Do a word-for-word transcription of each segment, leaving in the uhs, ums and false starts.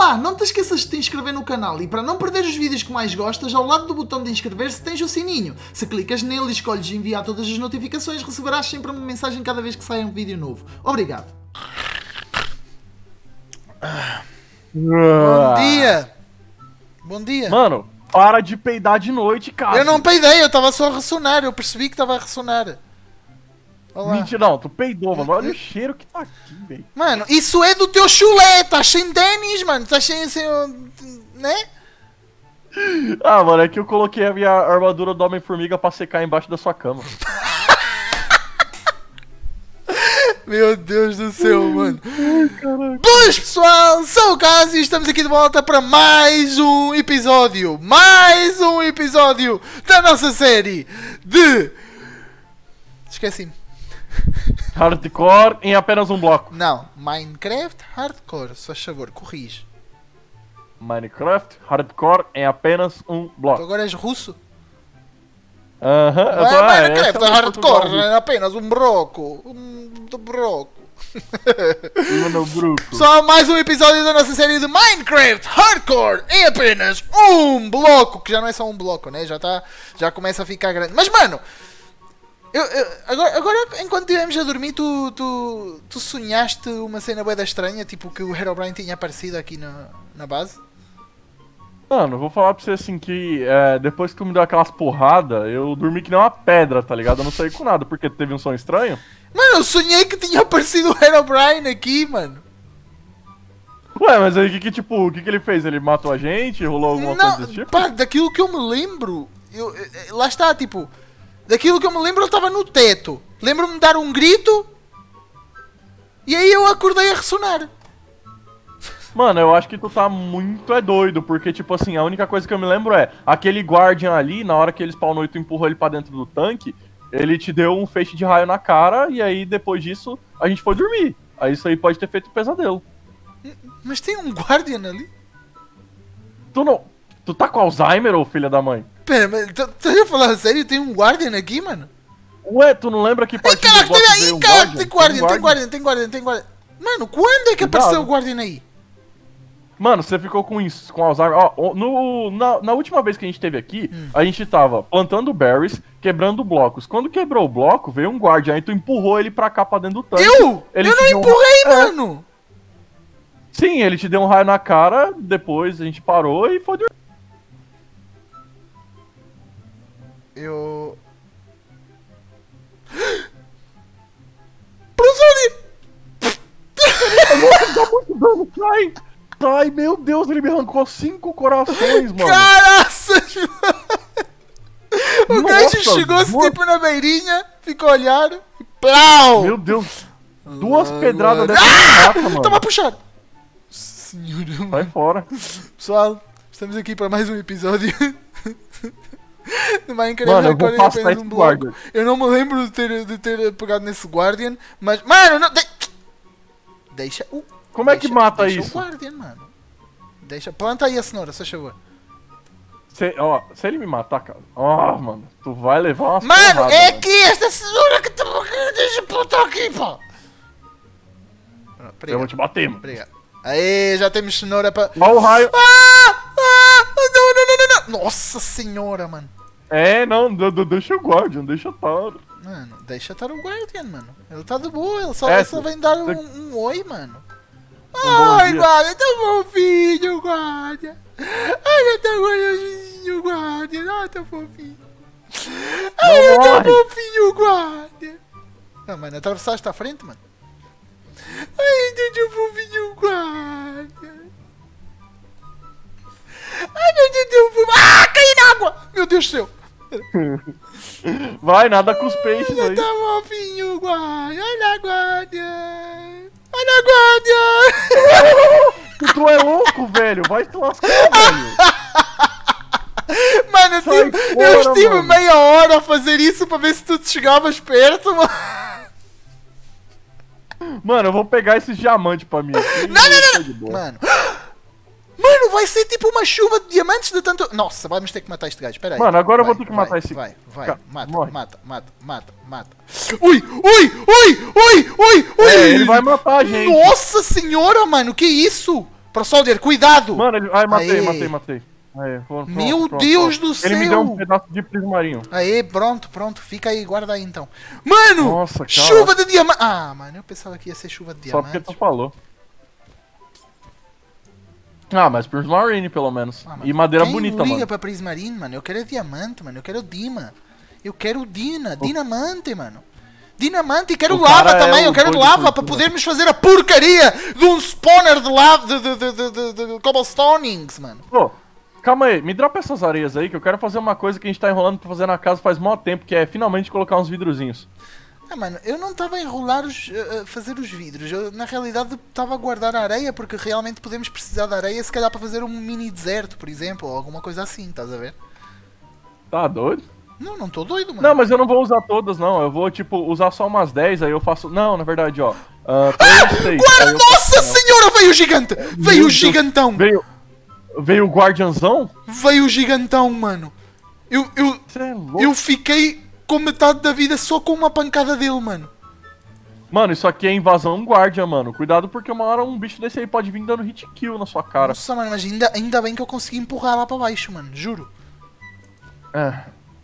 lá, não te esqueças de te inscrever no canal e para não perder os vídeos que mais gostas, ao lado do botão de inscrever-se tens o sininho. Se clicas nele e escolhes enviar todas as notificações, receberás sempre uma mensagem cada vez que saia um vídeo novo. Obrigado. Bom dia. Bom dia. Mano, para de peidar de noite, cara. Eu não peidei, eu tava só a ressonar, eu percebi que tava a ressonar. Olá. Mentira, não, tu peidou, mano. Olha o cheiro que tá aqui, velho. Mano, isso é do teu chulé, tá sem tênis, mano. Tá sem, sem... né? Ah, mano, é que eu coloquei a minha armadura do Homem-Formiga pra secar embaixo da sua cama. Meu Deus do céu, mano. Boas, pessoal, sou o Cássio e estamos aqui de volta para mais um episódio. Mais um episódio da nossa série de... Esqueci-me. Hardcore em apenas um bloco. Não, Minecraft Hardcore, se faz favor, corrige. Minecraft Hardcore em apenas um bloco. Tu agora és russo? Aham, uh-huh, é, é Minecraft é Hardcore em apenas um bloco. Um bloco. Só mais um episódio da nossa série de Minecraft Hardcore em apenas um bloco. Que já não é só um bloco, né? Já, tá, já começa a ficar grande. Mas, mano... Eu, eu, agora, agora, enquanto estivemos a dormir, tu, tu, tu sonhaste uma cena bué da estranha, tipo que o Herobrine tinha aparecido aqui na, na base? Mano, vou falar pra você assim que é, depois que tu me deu aquelas porradas, eu dormi que nem uma pedra, tá ligado? Eu não saí com nada, porque teve um sonho estranho. Mano, eu sonhei que tinha aparecido o Herobrine aqui, mano. Ué, mas aí que, que tipo, o que, que ele fez? Ele matou a gente? Rolou alguma não, coisa desse tipo? Pá, daquilo que eu me lembro, eu, eu, lá está, tipo... Daquilo que eu me lembro, ele estava no teto. Lembro-me de dar um grito. E aí eu acordei a ressonar. Mano, eu acho que tu tá muito é doido. Porque, tipo assim, a única coisa que eu me lembro é... Aquele guardian ali, na hora que ele spawnou e tu empurrou ele pra dentro do tanque... Ele te deu um feixe de raio na cara. E aí, depois disso, a gente foi dormir. Aí isso aí pode ter feito um pesadelo. Mas tem um guardian ali? Tu não... Tu tá com Alzheimer, ô filha da mãe? Pera, mas tu ia falar sério? Tem um Guardian aqui, mano? Ué, tu não lembra que partida do boss veio um Guardian? Tem Guardian, tem Guardian, tem Guardian, tem Guardian. Mano, quando é que Cuidado. apareceu o Guardian aí? Mano, você ficou com isso, com Alzheimer. Ó, no, na, na última vez que a gente esteve aqui, hum. a gente tava plantando berries, quebrando blocos. Quando quebrou o bloco, veio um Guardian, aí tu empurrou ele pra cá, pra dentro do tanque. Eu? Ele eu não empurrei, um... mano! É. Sim, ele te deu um raio na cara, depois a gente parou e foi dormir. Eu... Professor! Sai! Sai, meu Deus, ele me arrancou cinco corações, mano! Caraças! O gajo chegou-se tipo na beirinha, ficou a olhar e plau! Meu Deus! Duas ah, pedradas dessa ah! mata, mano! Toma puxado! Senhor, mano. Vai fora! Pessoal, estamos aqui para mais um episódio. Mano, eu vou passar esse guardian. Eu não me lembro de ter, de ter pegado nesse guardian, mas... Mano, não... De... Deixa o... Uh, Como deixa, é que mata deixa isso? Deixa o guardian, mano. Deixa... Planta aí a cenoura, se favor. Se, ó, se ele me matar, cara... Ó, mano, tu vai levar umas Mano, porrada, é mano. aqui esta cenoura que tu... Deixa eu plantar aqui, pô. Eu vou te bater, mano. Obrigado. Aê, já temos cenoura pra... Ó o raio... Ah! Ah! Não, não, não, não, não! Nossa senhora, mano. É, não, deixa o Guardian, deixa tar. Mano, deixa tar o Guardian, mano. Ele tá de boa, ele só, é, ele só vem dar um, um oi, mano. Um Ai, Guardian, tá fofinho, Guardian. Ai, tá fofinho, Guardian. Ai, tá fofinho. Ai, tá fofinho, Guardian. Não, mano, atravessaste a frente, mano. Ai, tá fofinho, Guardian. Ai, meu Deus, meu Deus. Ah, caí na água! Meu Deus do céu! Vai, nada com os peixes aí. Tá fofinho, guarda. Olha a guarda. Olha a guarda. Tu é louco, velho. Vai te lascar, velho. Mano, eu, Sai, tive, fora, eu estive mano. meia hora a fazer isso pra ver se tu chegavas perto, mano. Mano, eu vou pegar esses diamantes pra mim. Não, não, não, não. Mano. Mano, vai ser tipo uma chuva de diamantes de tanto... Nossa, vamos ter que matar este gajo, pera aí. Mano, agora vai, eu vou ter que matar vai, esse... Vai, vai, vai, mata, Morre. mata, mata, mata, mata. Ui, ui, ui, ui, ui, ui! É, ele vai matar a gente. Nossa senhora, mano, que isso? Pro Soldier, cuidado! Mano, ele... Ai, matei, Aê. matei, matei. Aê, pronto, Meu pronto, Deus pronto. do ele céu! Ele me deu um pedaço de prismarinho. Aê, pronto, pronto. Fica aí, guarda aí então. Mano! Nossa, chuva de diamante! Ah, mano, eu pensava que ia ser chuva de diamante. Só porque tu falou. Ah, mas Prismarine, pelo menos. Ah, e madeira bonita, mano. Quem liga pra Prismarine, mano? Eu quero diamante, mano. Eu quero Dima. Eu quero Dina. O... Dinamante, mano. Dinamante. E quero o lava também. É eu quero lava pra podermos fazer a porcaria de um spawner de lava... De, de, de, de, de, de, de cobblestonings, mano. Pô, calma aí. Me dropa essas areias aí, que eu quero fazer uma coisa que a gente tá enrolando pra fazer na casa faz mó tempo, que é finalmente colocar uns vidrozinhos. Ah, mano, eu não estava a enrolar, os, uh, fazer os vidros, eu na realidade estava a guardar a areia, porque realmente podemos precisar da areia, se calhar para fazer um mini deserto, por exemplo, ou alguma coisa assim, estás a ver? Tá doido? Não, não tô doido, mano. Não, mas eu não vou usar todas, não, eu vou, tipo, usar só umas dez, aí eu faço... Não, na verdade, ó... Uh, ah! seis, guarda... Nossa faço... senhora, veio o gigante! Veio o gigantão! Veio... Veio o guardianzão? Veio o gigantão, mano. Eu... Eu, é louco. eu fiquei... com metade da vida só com uma pancada dele, mano. Mano, isso aqui é invasão guardia, mano. Cuidado porque uma hora um bicho desse aí pode vir dando hit kill na sua cara. Nossa, mano, mas ainda, ainda bem que eu consegui empurrar lá pra baixo, mano. Juro. É.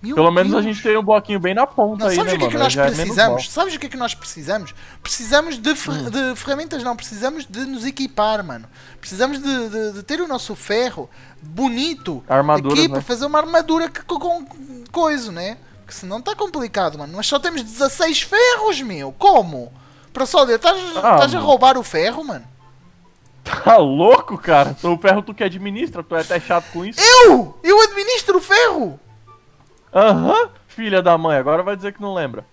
Meu Pelo Deus. menos a gente tem um bloquinho bem na ponta não, aí, sabes né, o que mano? Que nós precisamos? É sabes o que é que nós precisamos? Precisamos de, fer hum. de ferramentas, não. Precisamos de nos equipar, mano. Precisamos de, de, de ter o nosso ferro bonito armadura, aqui né? para fazer uma armadura que, com, com coisa, né? Porque senão tá complicado, mano. Nós só temos dezasseis ferros, meu. Como? Pra só de... Tás, ah, tás a roubar o ferro, mano? Tá louco, cara? Então, o ferro tu que administra? Tu é até chato com isso? Eu? Eu administro o ferro? Aham. Uhum. Filha da mãe, agora vai dizer que não lembra.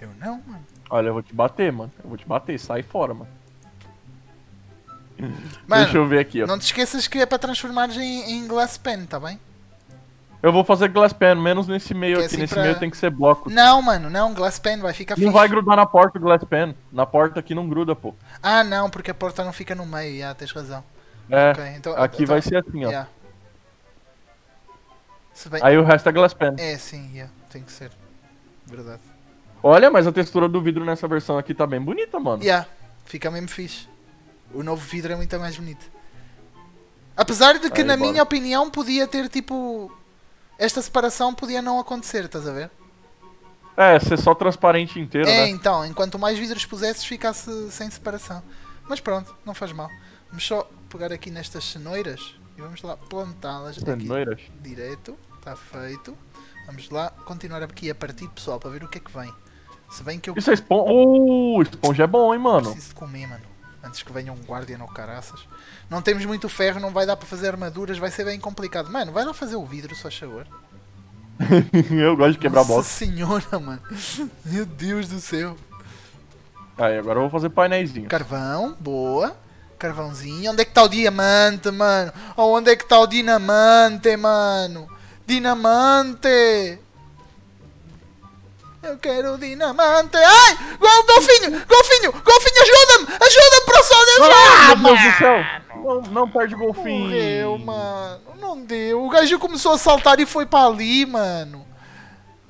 Eu não, mano. Olha, eu vou te bater, mano. Eu vou te bater. Sai fora, mano. mano Deixa eu ver aqui, ó. Não te esqueças que é pra transformar em, em glass pen, tá bem? Eu vou fazer glasspan, menos nesse meio aqui, assim nesse pra... meio tem que ser bloco. Não, mano, não, glasspan vai ficar fixe. Não vai grudar na porta o glasspan, na porta aqui não gruda, pô. Ah, não, porque a porta não fica no meio, já, tens razão. É, okay, então, aqui então... vai ser assim, ó. Yeah. Bem... Aí o resto é glasspan. É, sim, yeah. tem que ser, verdade. Olha, mas a textura do vidro nessa versão aqui tá bem bonita, mano. Yeah, fica mesmo fixe. O novo vidro é muito mais bonito. Apesar de que, Aí, na bora. minha opinião, podia ter, tipo... Esta separação podia não acontecer, estás a ver? É, ser só transparente inteiro, é, né? É, então, enquanto mais vidros pusesses, ficasse sem separação. Mas pronto, não faz mal. Vamos só pegar aqui nestas cenouras e vamos lá plantá-las aqui. Cenouras? Direito, está feito. Vamos lá continuar aqui a partir, pessoal, para ver o que é que vem. Se bem que eu... Isso é esponja... Oh, esponja é bom, hein, mano? Preciso comer, mano. Antes que venha um guardian ou caraças. Não temos muito ferro, não vai dar para fazer armaduras, vai ser bem complicado. Mano, vai lá fazer o vidro, só favor. Eu gosto de quebrar Nossa bola. Nossa senhora, mano. Meu Deus do céu. Aí, agora eu vou fazer painéisinho. Carvão, boa. Carvãozinho. Onde é que tá o diamante, mano? Ou onde é que tá o dinamante, mano? Dinamante! Eu quero dinamante. Ai! Gol, golfinho! Golfinho! Golfinho, ajuda-me! Ajuda-me, pro sol dentro! Ah, meu Deus do céu! Não, não perde o golfinho! Morreu, mano! Não deu! O gajo começou a saltar e foi pra ali, mano!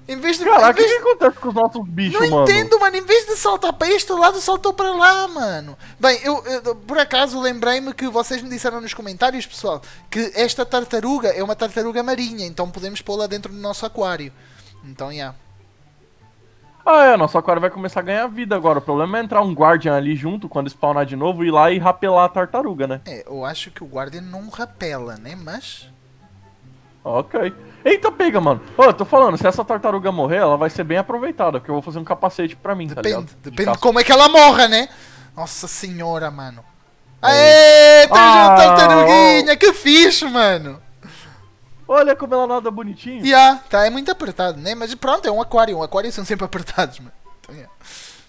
Em vez de... Caraca, o que acontece com os nossos bichos, mano? Não entendo, mano! Em vez de saltar pra este lado, saltou pra lá, mano! Bem, eu, eu por acaso lembrei-me que vocês me disseram nos comentários, pessoal, que esta tartaruga é uma tartaruga marinha, então podemos pô-la dentro do nosso aquário. Então, já... Yeah. Ah, é, nosso aquário vai começar a ganhar vida agora. O problema é entrar um guardian ali junto, quando spawnar de novo, ir lá e rapelar a tartaruga, né? É, eu acho que o guardian não rapela, né? Mas... Ok. Eita, pega, mano. Ô, eu tô falando, se essa tartaruga morrer, ela vai ser bem aproveitada, porque eu vou fazer um capacete pra mim, depende, tá ligado? De depende de como é que ela morra, né? Nossa senhora, mano. Aê, tem ah, tartaruguinha, oh. que fixe, mano. Olha como ela nada bonitinho. Yeah, tá, é muito apertado, né? Mas pronto, é um aquário. Um aquário são sempre apertados, mano. Então, yeah.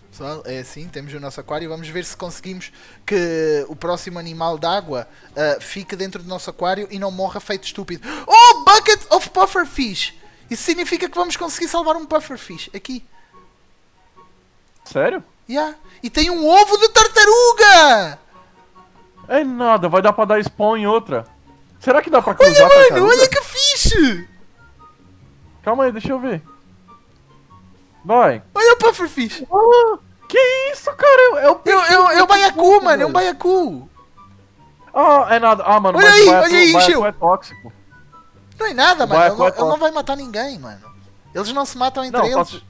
Pessoal, é assim, temos o nosso aquário. Vamos ver se conseguimos que o próximo animal d'água uh, fique dentro do nosso aquário e não morra feito estúpido. Oh, bucket of pufferfish! Isso significa que vamos conseguir salvar um pufferfish. Aqui. Sério? Yeah. E tem um ovo de tartaruga! É nada, vai dar pra dar spawn em outra. Será que dá pra cruzar? Olha, mano, olha que fixe! Calma aí, deixa eu ver. Vai. Olha o pufferfish. Oh, que isso, cara? É o eu, eu, eu, eu baiacu, mano, é um baiacu. Ah, oh, é nada. Ah, mano, olha mas aí, o olha aí, Gil. É tóxico. Não é nada, mano. Ele não, é não vai matar ninguém, mano. Eles não se matam entre não, eles. Posso...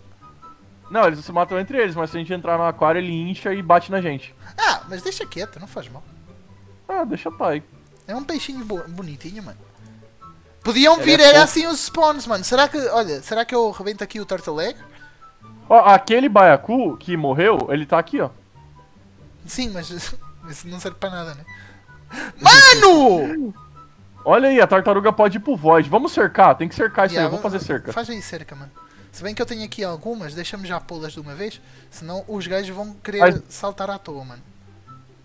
Não, eles não se matam entre eles, mas se a gente entrar no aquário, ele incha e bate na gente. Ah, mas deixa quieto, não faz mal. Ah, deixa tá aí. É um peixinho bo... bonitinho, mano. Podiam ele vir, é era pouco. Assim os spawns, mano. Será que, olha, será que eu rebento aqui o turtle egg? Ó, oh, aquele baiacu que morreu, ele tá aqui, ó. Sim, mas isso não serve pra nada, né? Mano! Olha aí, a tartaruga pode ir pro void. Vamos cercar, tem que cercar isso yeah, aí. Eu vou fazer cerca. Faz aí cerca, mano. Se bem que eu tenho aqui algumas, deixa-me já pô-las de uma vez. Senão os gajos vão querer a... saltar à toa, mano.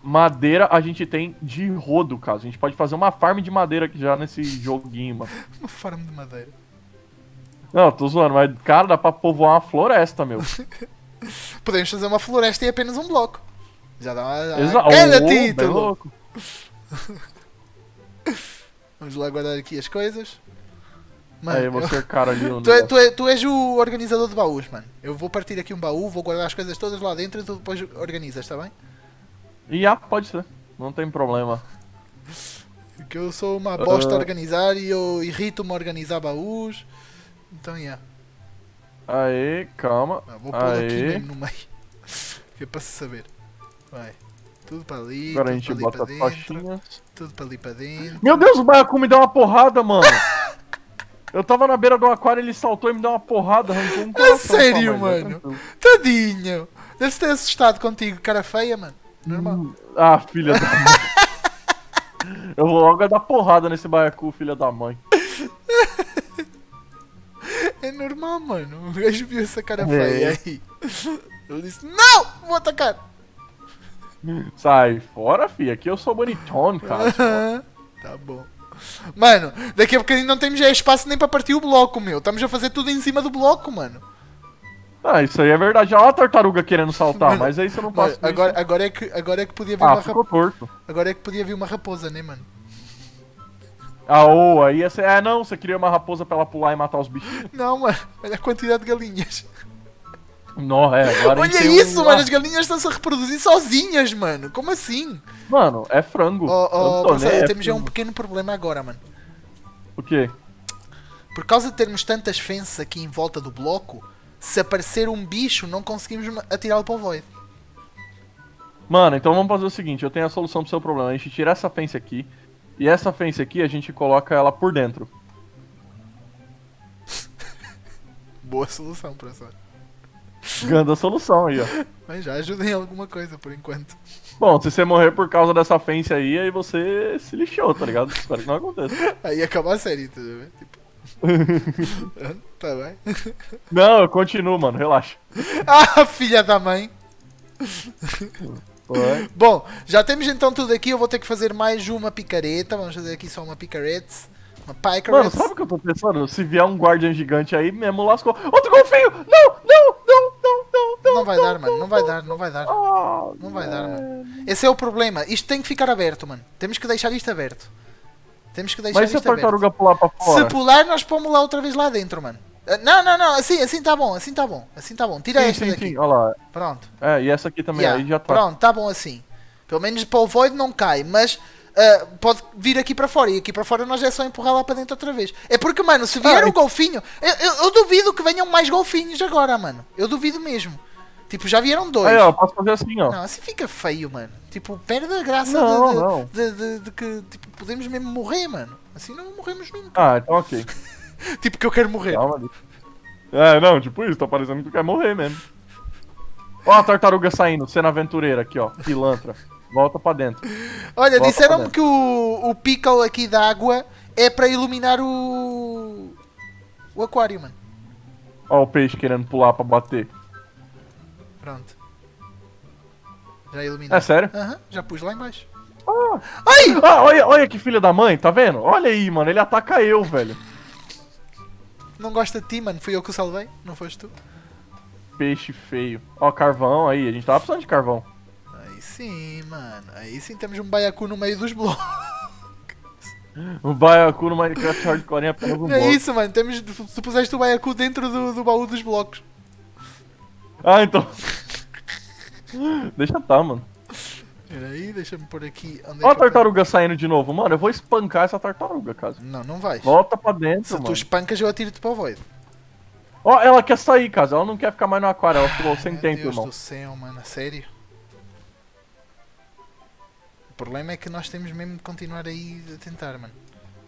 Madeira a gente tem de rodo, caso. A gente pode fazer uma farm de madeira aqui já nesse joguinho, mano. Uma farm de madeira. Não, tô zoando, mas cara, dá pra povoar uma floresta, meu. Podemos fazer uma floresta e apenas um bloco. Já dá uma... Exato. Cada oh, título! Bem louco. Vamos lá guardar aqui as coisas. Mano, aí, eu vou cercar ali um tu, é, tu, é, tu és o organizador de baús, mano. Eu vou partir aqui um baú, vou guardar as coisas todas lá dentro e tu depois organizas, tá bem? E ah, pode ser. Não tem problema. Porque eu sou uma bosta uh... a organizar e eu irrito-me a organizar baús. Então, é. Yeah. Aí, calma. Ah, vou pôr aqui mesmo no meio. Que é pra se saber. Vai. Tudo pra ali, agora tudo a gente pra bota ali pra dentro, faixinhas. Tudo pra ali pra dentro. Meu Deus, o baiacu me deu uma porrada, mano. Eu tava na beira do aquário, ele saltou e me deu uma porrada. Arrancou um coração. É sério, mano. Né? Tadinho. Deve ter assustado contigo, cara feia, mano. Normal. Hum. Ah, filha da mãe. Eu vou logo dar porrada nesse baiacu, filha da mãe. É normal, mano. O gajo viu essa cara é. feia aí. Eu disse, não, vou atacar. Sai fora, fi. Aqui eu sou bonitone, cara. Tá bom. Mano, daqui a bocadinho não temos já espaço nem pra partir o bloco, meu. Estamos a fazer tudo em cima do bloco, mano. Ah, isso aí é verdade. Olha a tartaruga querendo saltar, mano, mas aí você não passa. Agora, agora, é que, agora é que podia vir ah, uma raposa. Agora é que podia vir uma raposa, né, mano? Ah, oh, aí essa... Ah, não, você queria uma raposa pra ela pular e matar os bichinhos? Não, mano. Olha a quantidade de galinhas. Não, é, agora olha isso, um... mano, as galinhas estão-se a reproduzir sozinhas, mano. Como assim? Mano, é frango. Oh, oh, Antônio, é temos frango. Já um pequeno problema agora, mano. O quê? Por causa de termos tantas fences aqui em volta do bloco, se aparecer um bicho, não conseguimos atirá-lo para o void. Mano, então vamos fazer o seguinte, eu tenho a solução pro seu problema. A gente tira essa fence aqui, e essa fence aqui a gente coloca ela por dentro. Boa solução, professor. Grande a solução aí, ó. Mas já ajudei em alguma coisa, por enquanto. Bom, se você morrer por causa dessa fence aí, aí você se lixou, tá ligado? Espero que não aconteça. Aí acaba a série, tá vendo? Tipo... tá bem? Não, eu continuo, mano, relaxa. Ah, filha da mãe! Ué? Bom, já temos então tudo aqui, eu vou ter que fazer mais uma picareta. Vamos fazer aqui só uma picareta. Uma picareta. Mano, sabe o que eu tô pensando? Se vier um guardião gigante aí, mesmo lascou. Outro golfinho! Não, não, não! Não vai dar, mano. Não vai dar, não vai dar. Oh, não vai dar, mano. Esse é o problema. Isto tem que ficar aberto, mano. Temos que deixar isto aberto. Temos que deixar mas isto aberto. Mas se a tartaruga pular pra fora? Se pular, nós pomos lá outra vez lá dentro, mano. Não, não, não. Assim, assim tá bom. Assim tá bom. Assim tá bom. Tira sim, esta sim, daqui. Sim. Olha lá. Pronto. É, e essa aqui também. Yeah. Aí já tá. Pronto, tá bom assim. Pelo menos para o void não cai, mas... Uh, pode vir aqui para fora, e aqui para fora nós é só empurrar lá para dentro outra vez. É porque, mano, se vier ah, um golfinho... Eu, eu, eu duvido que venham mais golfinhos agora, mano. Eu duvido mesmo. Tipo, já vieram dois. Aí, ó, posso fazer assim, ó. Não, assim fica feio, mano. Tipo, perde a graça não, de, de, não. De, de, de que tipo, podemos mesmo morrer, mano. Assim não morremos nunca. Ah, então ok. Tipo que eu quero morrer. Calma, é, não, tipo isso, tá parecendo que tu quer morrer mesmo. Ó a tartaruga saindo, cena aventureira aqui, ó. Pilantra. Volta pra dentro. Olha, disseram-me que o, o pickle aqui da água é pra iluminar o... o aquário, mano. Ó o peixe querendo pular pra bater. Pronto. Já iluminou. É sério? Aham, uhum, já pus lá embaixo. Ah. Ai! Ah, olha, olha que filha da mãe, tá vendo? Olha aí, mano, ele ataca eu, velho. Não gosta de ti, mano. Fui eu que o salvei, não foste tu. Peixe feio. Ó, carvão aí, a gente tava precisando de carvão. Sim, mano. Aí sim temos um baiacu no meio dos blocos. Um baiacu no Minecraft Hardcore é pego um bloco. É isso, mano. Temos, tu puseste o baiacu dentro do, do baú dos blocos. Ah, então. Deixa tá, mano. Peraí, deixa eu pôr aqui. Olha a tartaruga saindo de novo, mano. Eu vou espancar essa tartaruga, Caso. Não, não vai. Volta pra dentro, Se mano. Se tu espancas, eu atiro-te pra void. Ó, ela quer sair, Caso. Ela não quer ficar mais no aquário. Ela ficou sem tempo, irmão. Meu Deus do céu, mano. Sério? O problema é que nós temos mesmo de continuar aí a tentar, mano.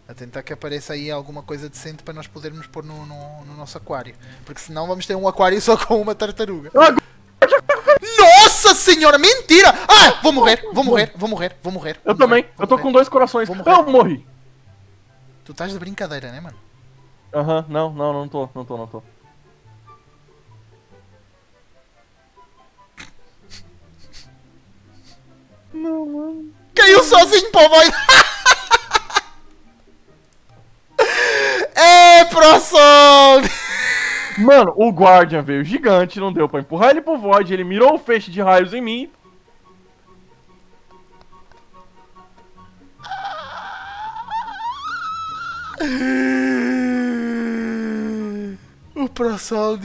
A tentar que apareça aí alguma coisa decente para nós podermos pôr no, no, no nosso aquário. Porque senão vamos ter um aquário só com uma tartaruga. Nossa senhora, mentira! Ah, vou morrer, vou morrer, vou morrer, vou morrer. Vou eu morrer, também, vou eu tô morrer. com dois corações. Eu morri. Tu estás de brincadeira, né, mano? Aham, uh-huh, não, não, não tô, não tô, não tô. Não, mano. Caiu sozinho, pô, vai. É, ProSoul! Mano, o Guardian veio gigante, não deu pra empurrar ele pro Void, ele mirou o feixe de raios em mim. O ProSoul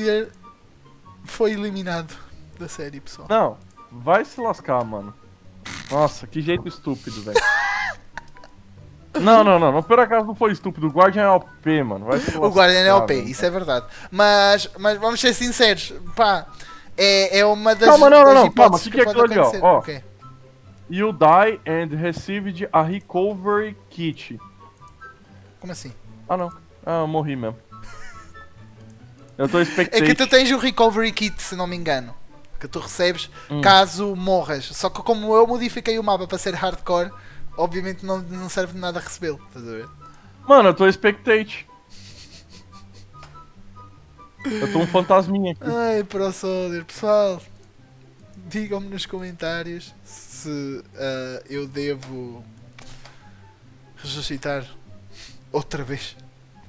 foi eliminado da série, pessoal. Não, vai se lascar, mano. Nossa, que jeito estúpido, velho. Não, não, não, não, por acaso não foi estúpido, o Guardian é O P, mano. Vai o Guardian é O P, mano. Isso é verdade. Mas, mas vamos ser sinceros, pá, é, é uma das Calma, não, das não, não, calma, o que, que é aquilo ali, ó, ó. Okay. You die and received a recovery kit. Como assim? Ah, não. Ah, eu morri mesmo. Eu tô expectando. É que tu tens o recovery kit, se não me engano, que tu recebes hum. caso morras. Só que como eu modifiquei o mapa para ser hardcore... Obviamente não, não serve de nada a recebê-lo, estás a ver? Mano, eu tô expectate. Eu tô um fantasminha aqui. Ai, ProSoldier, pessoal. Digam-me nos comentários se uh, eu devo ressuscitar outra vez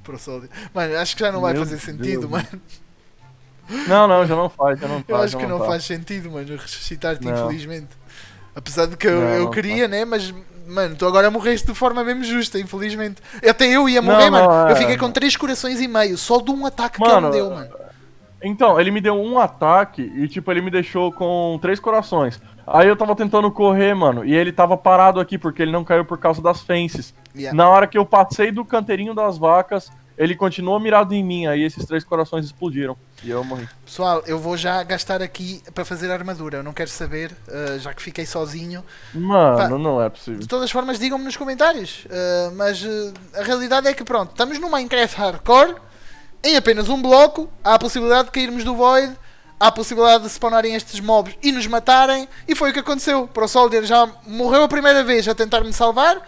ProSoldier. Mano, acho que já não vai Meu fazer sentido, Deus. mano. Não, não, já não faz, já não faz. Eu acho já que não, não faz sentido, mano, ressuscitar-te, infelizmente. Apesar de que eu, não, eu queria, não. né, mas... Mano, tu agora morreste de forma mesmo justa, infelizmente. Até eu ia morrer, não, mano. Não, eu fiquei com três corações e meio, só de um ataque mano, que ele me deu, mano. Então, ele me deu um ataque e, tipo, ele me deixou com três corações. Aí eu tava tentando correr, mano, e ele tava parado aqui porque ele não caiu por causa das fences. Yeah. Na hora que eu passei do canteirinho das vacas, ele continuou mirado em mim, aí esses três corações explodiram e eu morri. Pessoal, eu vou já gastar aqui para fazer a armadura, eu não quero saber, uh, já que fiquei sozinho. Mano, Pá, não é possível. De todas as formas, digam-me nos comentários, uh, mas uh, a realidade é que pronto, estamos no Minecraft Hardcore, em apenas um bloco, há a possibilidade de cairmos do Void, há a possibilidade de spawnarem estes mobs e nos matarem, e foi o que aconteceu. ProSoldier já morreu a primeira vez a tentar me salvar,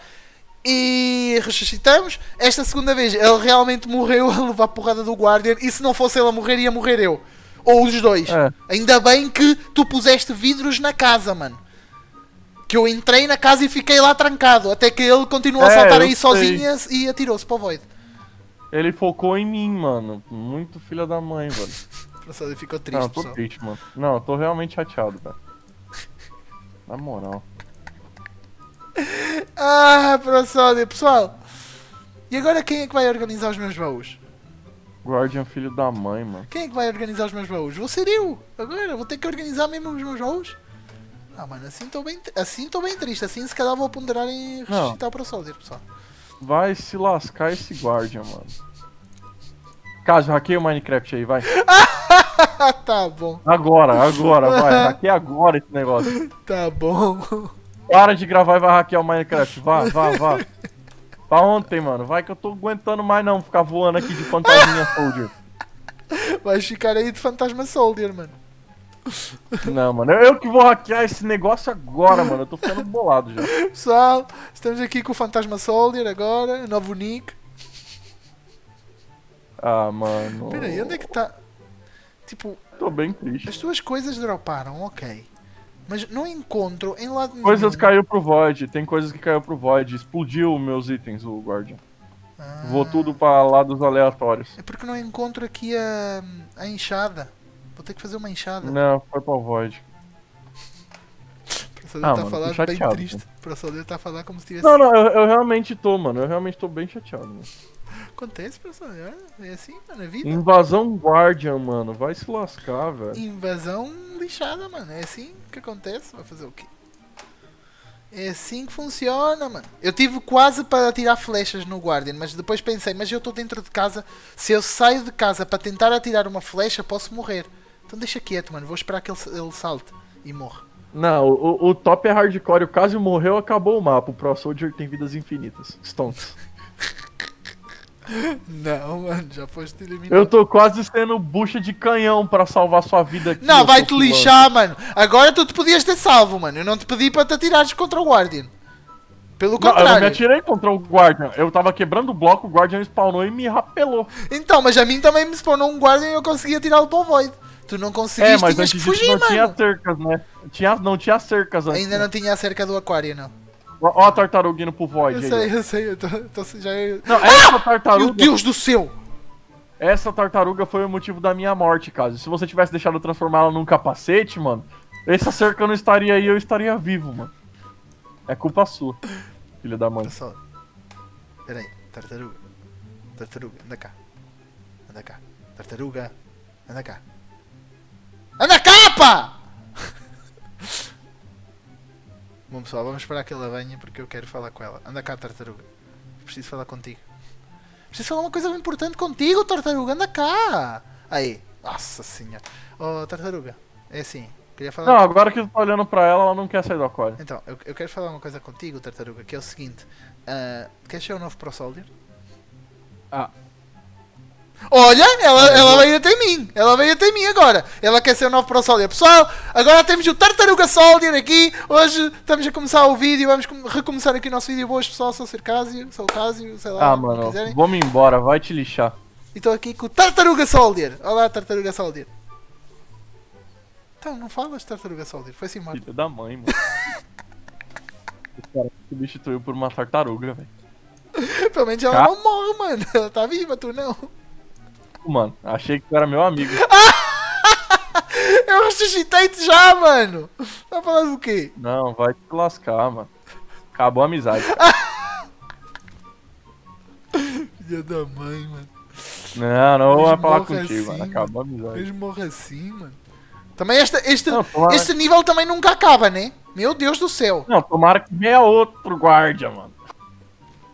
e ressuscitamos. Esta segunda vez ele realmente morreu a levar a porrada do Guardian, e se não fosse ele a morrer, ia morrer eu. Ou os dois. É. Ainda bem que tu puseste vidros na casa, mano. Que eu entrei na casa e fiquei lá trancado, até que ele continuou é, a saltar aí sozinha e atirou-se para o Void. Ele focou em mim, mano. Muito filha da mãe, velho. Ele ficou triste, não, eu tô pessoal. triste, mano. Não, eu tô realmente chateado, velho. Na moral. Ah, ProSoldier, pessoal. E agora quem é que vai organizar os meus baús? Guardian, filho da mãe, mano. Quem é que vai organizar os meus baús? Vou ser eu! Agora, vou ter que organizar mesmo os meus baús? Ah, mano, assim tô bem, assim tô bem triste. Assim se calhar vou ponderar em ressuscitar o ProSoldier, pessoal. Vai se lascar esse Guardian, mano. Caso, hackeia o Minecraft aí, vai. Tá bom. Agora, agora, vai. Hackeia agora esse negócio. Tá bom. Para de gravar e vai hackear o Minecraft, vá, vá, vá. Pra ontem, mano, vai que eu tô aguentando mais não ficar voando aqui de fantasminha soldier. Vai ficar aí de fantasma soldier, mano. Não, mano, eu que vou hackear esse negócio agora, mano, eu tô ficando bolado já. Pessoal, estamos aqui com o fantasma soldier agora, novo nick. Ah, mano... Pera aí, onde é que tá... Tipo... Tô bem triste. As tuas coisas droparam, ok. Mas não encontro em lado nenhum. Coisas caiu pro Void, tem coisas que caiu pro Void. Explodiu meus itens, o Guardian. Ah. Vou tudo pra lados aleatórios. É porque não encontro aqui a, a enxada. Vou ter que fazer uma enxada. Não, foi pro Void. O ProSoldier ah, tá mano, falando bem triste. O ProSoldier tá falando como se tivesse... Não, não, eu, eu realmente tô, mano. Eu realmente tô bem chateado, mano. Acontece, ProSoldier. É assim, mano, é vida. Invasão Guardian, mano. Vai se lascar, velho. Invasão lixada, mano. É assim que acontece. Vai fazer o quê? É assim que funciona, mano. Eu tive quase para atirar flechas no Guardian, mas depois pensei, mas eu estou dentro de casa. Se eu saio de casa para tentar atirar uma flecha, posso morrer. Então deixa quieto, mano. Vou esperar que ele, ele salte e morra. Não, o, o top é hardcore. O Casio morreu, acabou o mapa. O Pro Soldier tem vidas infinitas. Stonks. Não, mano, já foste eliminado. Eu tô quase sendo bucha de canhão pra salvar sua vida aqui. Não, vai-te lixar, mano. Agora tu te podias ter salvo, mano. Eu não te pedi pra te atirares contra o Guardian. Pelo contrário. Não, eu me atirei contra o Guardian. Eu tava quebrando o bloco, o Guardian spawnou e me rapelou. Então, mas a mim também me spawnou um Guardian e eu consegui atirar o para o Void. Tu não conseguiste, é, mas tinhas que fugir, não, mano. Tinha cercas, né? Tinha, não tinha cercas antes. Ainda não tinha a cerca do aquário, não. Ó a tartaruga indo pro Void. Eu sei, aí. eu sei, eu tô, tô já... Não, essa ah! tartaruga... Meu Deus do céu! Essa tartaruga foi o motivo da minha morte, Caso. Se você tivesse deixado eu transformar ela num capacete, mano, essa cerca não estaria aí, eu estaria vivo, mano. É culpa sua, filha da mãe. Pessoal, pera aí, tartaruga. Tartaruga, anda cá. Anda cá. Tartaruga, anda cá. Anda cá, pá! Bom pessoal, vamos esperar que ela venha porque eu quero falar com ela. Anda cá, tartaruga. Preciso falar contigo. Preciso falar uma coisa importante contigo, tartaruga. Anda cá. Aí. Nossa senhora. Ó, oh, tartaruga. É assim. Queria falar... Não, agora que eu tô olhando pra ela, ela não quer sair do aquário. Então, eu, eu quero falar uma coisa contigo, tartaruga, que é o seguinte. Uh, queres ser o novo Pro Soldier? Ah. Olha, ela, ela veio até mim, ela veio até mim agora, ela quer ser o novo Pro Soldier. Pessoal, agora temos o Tartaruga Soldier aqui, hoje estamos a começar o vídeo, vamos recomeçar aqui o nosso vídeo hoje, pessoal, sou o Circásio, sou o Cásio, sei lá. Ah, mano, vamos embora, vai te lixar. E estou aqui com o Tartaruga Soldier, olá Tartaruga Soldier. Então, não falas Tartaruga Soldier, foi assim, mano. Filha da mãe, mano. Esse cara se substituiu por uma tartaruga, velho. Pelo menos ela Car... não morre, mano, ela está viva, tu não. Mano, achei que tu era meu amigo. Eu ressuscitei-te já, mano. Tá falando o quê? Não, vai te lascar, mano. Acabou a amizade. Filha da mãe, mano. Não, não vou falar contigo, mano. Acabou a amizade. Eles morrem assim, mano. Também este, este, não, tomara... este nível também nunca acaba, né? Meu Deus do céu. Não, tomara que venha outro guarda, mano.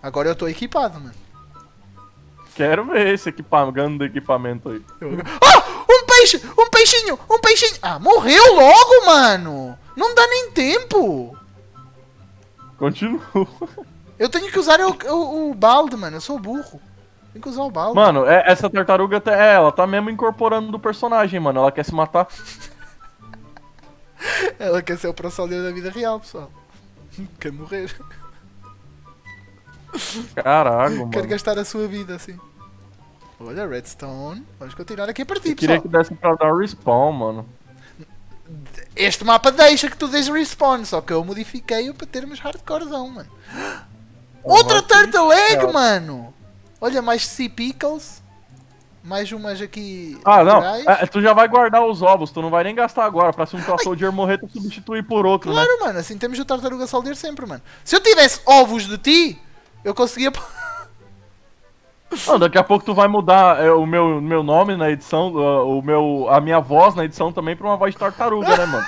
Agora eu tô equipado, mano. Quero ver esse equipamento, equipamento aí. Ah! Um peixe! Um peixinho! Um peixinho! Ah, morreu logo, mano! Não dá nem tempo! Continua. Eu tenho que usar o, o, o balde, mano. Eu sou burro. Tem que usar o balde. Mano, é, essa tartaruga, tá, é, ela tá mesmo incorporando do personagem, mano. Ela quer se matar. Ela quer ser o profissional da vida real, pessoal. Quer morrer. Caraca, mano. Quero gastar a sua vida, assim. Olha, Redstone. Vamos continuar aqui a partir, eu queria pessoal. Queria que desse pra dar respawn, mano. Este mapa deixa que tu des respawn, só que eu modifiquei-o para termos hardcorezão, mano. Oh, outra turtle egg, mano! Olha, mais sea pickles. Mais umas aqui... Ah, não. É, tu já vai guardar os ovos, tu não vai nem gastar agora. Pra se um Pro Soldier morrer, tu substituir por outro, claro, né? Claro, mano. Assim temos o Tartaruga Soldier sempre, mano. Se eu tivesse ovos de ti... Eu conseguia... Não, daqui a pouco tu vai mudar é, o meu, meu nome na edição, uh, o meu, a minha voz na edição também pra uma voz de tartaruga, né, mano?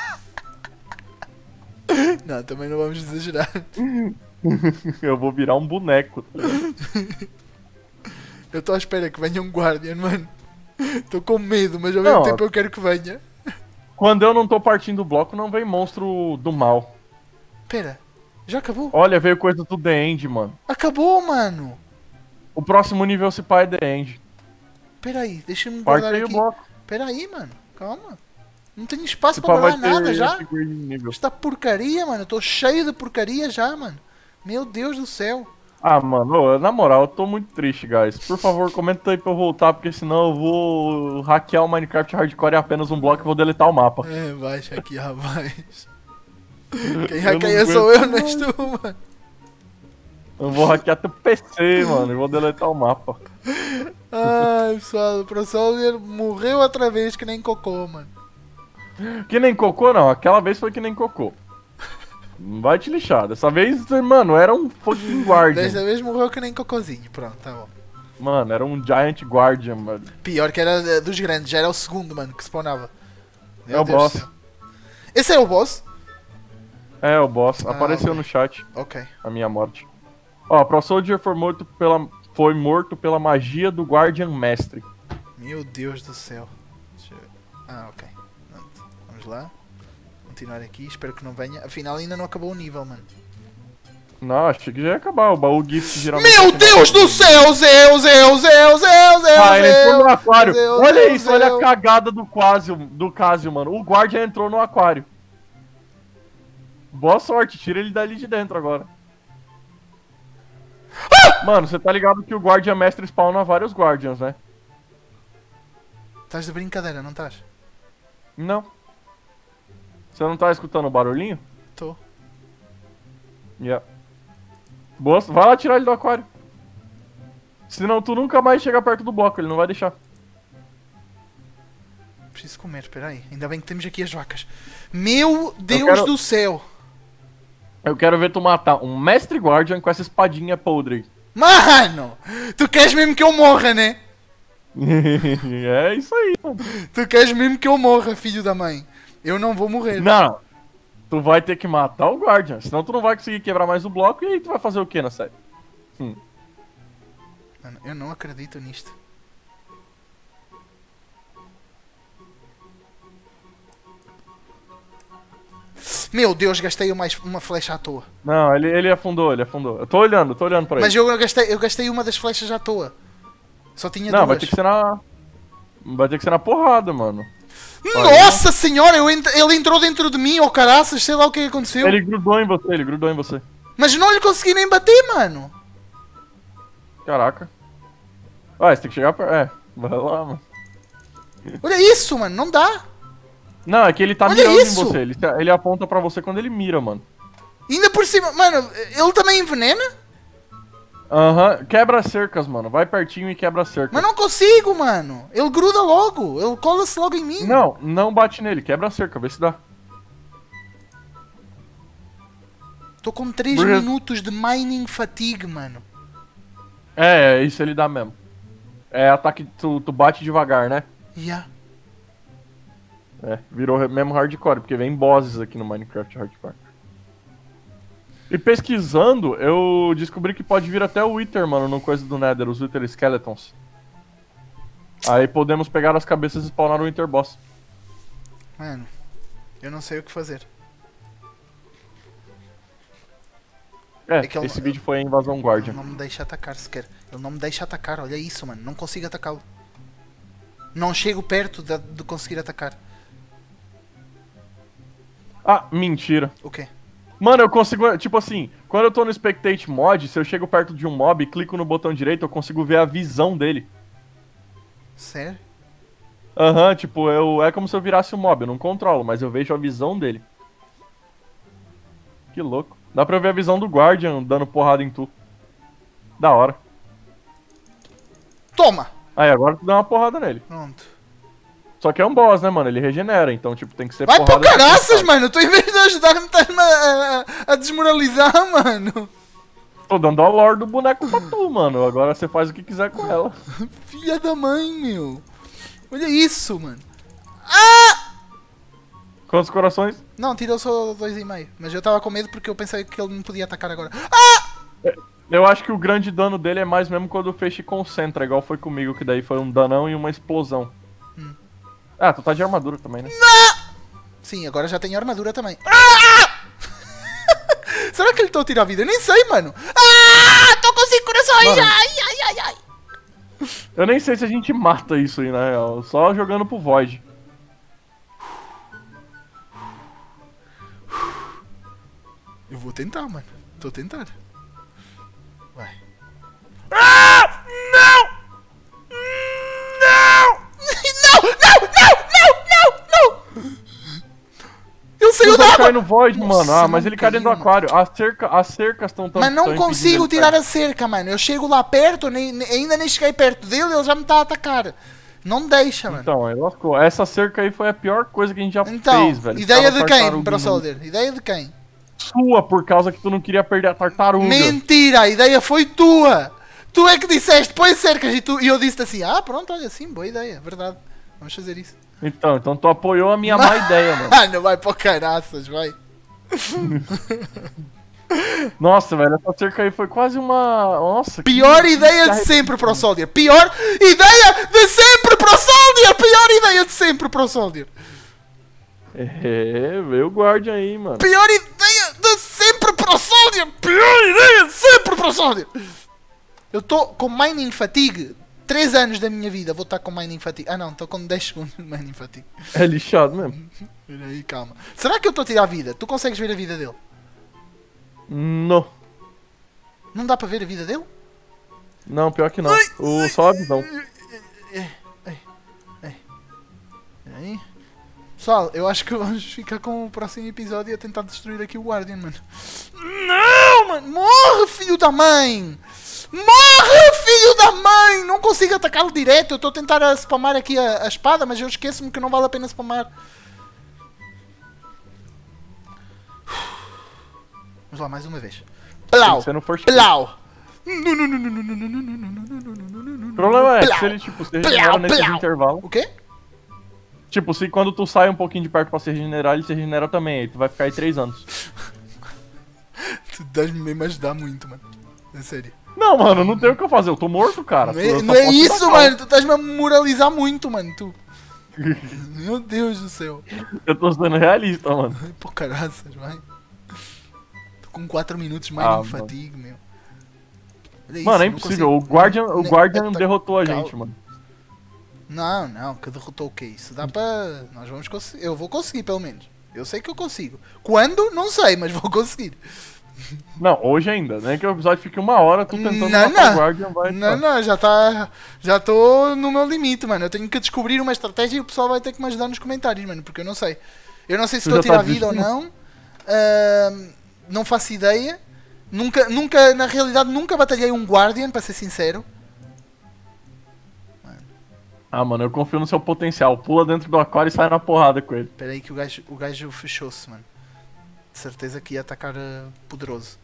Não, também não vamos exagerar. Eu vou virar um boneco. Tá? Eu tô à espera que venha um Guardian, mano. Tô com medo, mas ao não, mesmo tempo eu quero que venha. Quando eu não tô partindo do bloco, não vem monstro do mal. Pera. Já acabou? Olha, veio coisa do The End, mano. Acabou, mano. O próximo nível se pá é The End. Peraí, deixa-me guardar aqui. Peraí, mano. Calma. Não tenho espaço pra guardar nada já. Esta porcaria, mano. Eu tô cheio de porcaria já, mano. Meu Deus do céu. Ah, mano. Na moral, eu tô muito triste, guys. Por favor, comenta aí pra eu voltar, porque senão eu vou hackear o Minecraft Hardcore em apenas um bloco e vou deletar o mapa. É, vai hackear, vai. Quem hackeia sou eu, não és tu, mano. Eu vou hackear teu P C, mano. Eu vou deletar o mapa. Ai, pessoal, o Pro Soldier morreu outra vez que nem cocô, mano. Que nem cocô, não. Aquela vez foi que nem cocô. Não vai te lixar. Dessa vez, mano, era um fucking Guardian. Dessa vez morreu que nem cocôzinho. Pronto, tá bom. Mano, era um Giant Guardian, mano. Pior que era dos grandes. Já era o segundo, mano, que spawnava. Meu é Deus. O boss. Esse é o boss? É, o boss. Ah, apareceu okay. no chat. Ok. A minha morte. Ó, Pro Soldier foi morto pela, foi morto pela magia do Guardian Mestre. Meu Deus do céu. Deixa eu... Ah, ok. Vamos lá. Continuar aqui, espero que não venha. Afinal, ainda não acabou o nível, mano. Não, achei que já ia acabar. O baú Gift geralmente... Meu Deus do céu, Zeus, Zeus, Zeus, Zeus, Zeus, ah, ele entrou no aquário. Zeus, olha Zeus, isso, Zeus. Olha a cagada do Casio, do Casio, mano. O guardião entrou no aquário. Boa sorte, tira ele dali de dentro agora. Ah! Mano, você tá ligado que o guardião mestre spawna vários guardians, né? Estás de brincadeira, não estás? Não. Você não tá escutando o barulhinho? Tô. Yeah. Boa, vai lá tirar ele do aquário. Senão tu nunca mais chega perto do bloco, ele não vai deixar. Preciso comer, espera aí. Ainda bem que temos aqui as vacas. Meu Deus quero... do céu! Eu quero ver tu matar um mestre guardian com essa espadinha podre. Mano! Tu queres mesmo que eu morra, né? É isso aí, mano. Tu queres mesmo que eu morra, filho da mãe. Eu não vou morrer. Não! Tu vai ter que matar o Guardian, senão tu não vai conseguir quebrar mais o bloco e aí tu vai fazer o que na série? Hum. Mano, eu não acredito nisto. Meu Deus, gastei mais uma flecha à toa. Não, ele, ele afundou, ele afundou. Eu tô olhando, tô olhando pra ele. Mas eu, eu, gastei, eu gastei uma das flechas à toa. Só tinha não, duas. Não, vai ter que ser na... Vai ter que ser na porrada, mano. Nossa senhora, eu ent ele entrou dentro de mim, ô oh, caraças, sei lá o que aconteceu. Ele grudou em você, ele grudou em você. Mas não lhe consegui nem bater, mano. Caraca. Ah, você tem que chegar perto. É, vai lá, mano. Olha isso, mano, não dá. Não, é que ele tá Olha mirando isso. em você, ele, ele aponta pra você quando ele mira, mano. Ainda por cima, mano, ele também envenena? Aham, uhum. Quebra cercas, mano. Vai pertinho e quebra cercas. Mas não consigo, mano. Ele gruda logo. Ele cola-se logo em mim. Não, não bate nele. Quebra a cerca, vê se dá. Tô com três Res... minutos de mining fatigue, mano. É, isso ele dá mesmo. É ataque, tu, tu bate devagar, né? Yeah. É, virou mesmo hardcore, porque vem bosses aqui no Minecraft hardcore. E pesquisando, eu descobri que pode vir até o Wither, mano, no coisa do Nether, os Wither Skeletons. Aí podemos pegar as cabeças e spawnar o Wither Boss. Mano, eu não sei o que fazer. É, é que esse ele, vídeo foi a invasão Guardian. Ele não me deixa atacar sequer. Ele não me deixa atacar, olha isso, mano. Não consigo atacá-lo. Não chego perto de, de conseguir atacar. Ah, mentira. O quê? Mano, eu consigo, tipo assim, quando eu tô no Spectate Mod, se eu chego perto de um mob e clico no botão direito, eu consigo ver a visão dele. Sério? Aham, uhum, tipo, eu, é como se eu virasse um mob, eu não controlo, mas eu vejo a visão dele. Que louco. Dá pra ver a visão do Guardian dando porrada em tu. Da hora. Toma! Aí, agora tu dá uma porrada nele. Pronto. Só que é um boss, né, mano? Ele regenera, então, tipo, tem que ser Vai porrada... Vai pra caraças, mano! Tu, em vez de ajudar-me, tá a, a, a desmoralizar, mano! Tô dando a lore do boneco pra tu, mano. Agora você faz o que quiser com ela. Filha da mãe, meu! Olha isso, mano! Ah! Quantos corações? Não, tirou só dois e meio. Mas eu tava com medo porque eu pensei que ele não podia atacar agora. Ah! Eu acho que o grande dano dele é mais mesmo quando o peixe concentra, igual foi comigo, que daí foi um danão e uma explosão. Hum. Ah, tu tá de armadura também, né? Não! Sim, agora já tem armadura também. Ah! Será que ele tá tirando a vida? Eu nem sei, mano. Ah! Tô com cinco corações! Ai, ai, ai, ai! Eu nem sei se a gente mata isso aí, na real. Só jogando pro Void. Eu vou tentar, mano. Tô tentando. Vai. Ah! Não! Ele cai no void, nossa, mano. Ah, mas ele caiu, cai dentro do aquário. As, cerca, as cercas estão tão... Mas não tão consigo tirar a cerca, mano. Eu chego lá perto, nem, nem, ainda nem cheguei perto dele, ele já me tá a atacar. Não deixa, mano. Então, aí lascou. Essa cerca aí foi a pior coisa que a gente já então, fez, velho. Ideia de quem, Pro Soldier? Ideia de quem? Sua, por causa que tu não queria perder a tartaruga. Mentira, a ideia foi tua. Tu é que disseste, põe cercas e, tu, e eu disse assim, ah, pronto, olha, sim, boa ideia, verdade. Vamos fazer isso. Então, então tu apoiou a minha má ideia, mano. Ah, não vai pra caraças, vai. Nossa, velho, essa cerca aí foi quase uma... Nossa, pior que... ideia de sempre, Pro Soldier. Pior ideia de sempre, Pro Soldier. Pior ideia de sempre, Pro Soldier. É, veio o guardian aí, mano. Pior ideia de sempre, Pro Soldier. Pior ideia de sempre, Pro Soldier. Eu tô com Mining Fatigue. Três anos da minha vida vou estar com Mining Fatigue. Ah não, estou com dez segundos de Mining Fatigue. É lixado mesmo. Pera aí, calma. Será que eu estou a tirar a vida? Tu consegues ver a vida dele? Não. Não dá para ver a vida dele? Não, pior que não. Ai, o ai, sobe não. Ai, ai, ai. Aí. Pessoal, eu acho que vamos ficar com o próximo episódio e a tentar destruir aqui o Guardian, mano. Não, mano! Morre, filho da mãe! Morre, filho da mãe! Não consigo atacá-lo direto. Eu estou a tentar a spamar aqui a, a espada, mas eu esqueço-me que não vale a pena spamar. Vamos lá, mais uma vez. Plau! Plau! O problema é que se ele, tipo, se regenera nesse intervalo... O quê? Tipo, se quando tu sai um pouquinho de perto pra se regenerar, ele se regenera também. Aí tu vai ficar aí três anos. Tu deve me ajudar muito, mano. É sério. Não, mano, não tem o que eu fazer, eu tô morto, cara. Não é, eu não é isso, matar. Mano, tu estás-me a moralizar muito, mano, tu. Meu Deus do céu. Eu tô sendo realista, mano. Pô, caraças, vai. Tô com quatro minutos mais ah, em fatigue, meu. Olha mano, isso, é impossível, consigo... o Guardian, o não, Guardian tá... derrotou a Cal... gente, mano. Não, não, que derrotou o que isso? Dá pra... Nós vamos conseguir, eu vou conseguir pelo menos. Eu sei que eu consigo. Quando? Não sei, mas vou conseguir. Não, hoje ainda, né? Que o episódio fique uma hora, tu tentando não, matar não. o Guardian, vai... Não, não, já tá... Já tô no meu limite, mano. Eu tenho que descobrir uma estratégia e o pessoal vai ter que me ajudar nos comentários, mano. Porque eu não sei. Eu não sei se estou a tirar tá a vida ou não. Uh, não faço ideia. Nunca, nunca, na realidade, nunca batalhei um Guardian, para ser sincero. Mano. Ah, mano, eu confio no seu potencial. Pula dentro do aquário e sai na porrada com ele. Pera aí que o gajo, o gajo fechou-se, mano. Certeza que ia atacar uh, poderoso.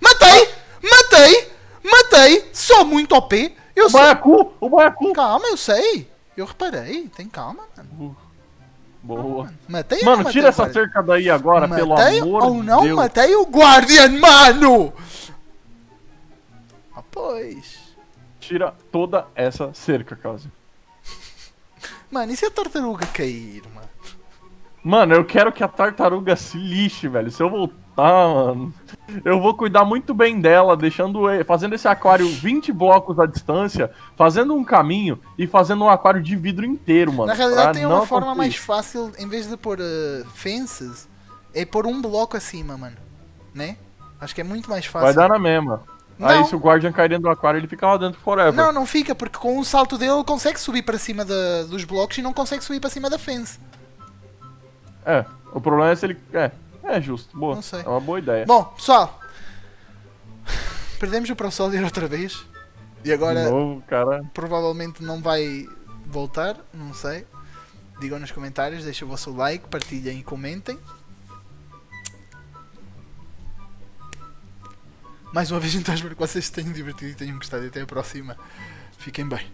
Matei! Matei! Matei! Sou muito O P! Eu o sou... Baiacu! O Baiacu! Calma, eu sei! Eu reparei, tem calma, mano. Uh, boa. Ah, mano. Matei mano, ou matei tira essa cerca daí agora, matei pelo amor ou não de Deus. Matei o Guardian, mano! Ah, pois. Tira toda essa cerca, Kazzy. Mano, e se a tartaruga cair, mano? Mano, eu quero que a tartaruga se lixe, velho. Se eu voltar, mano, eu vou cuidar muito bem dela, deixando, fazendo esse aquário vinte blocos à distância, fazendo um caminho e fazendo um aquário de vidro inteiro, mano. Na realidade tem uma forma mais fácil, em vez de pôr uh, fences, é pôr um bloco acima, mano. Né? Acho que é muito mais fácil. Vai dar na mesma. Não. Aí se o Guardian cair dentro do aquário, ele fica lá dentro forever. Não, não fica, porque com o salto dele ele consegue subir para cima da, dos blocos e não consegue subir para cima da fence. É, o problema é se ele... É, é justo, boa. Não sei. É uma boa ideia. Bom, pessoal. Perdemos o Pro Soldier outra vez. E agora... De novo, cara. Provavelmente não vai voltar, não sei. Digam nos comentários, deixem o vosso like, partilhem e comentem. Mais uma vez, então, espero que vocês tenham divertido e tenham gostado. E até a próxima. Fiquem bem.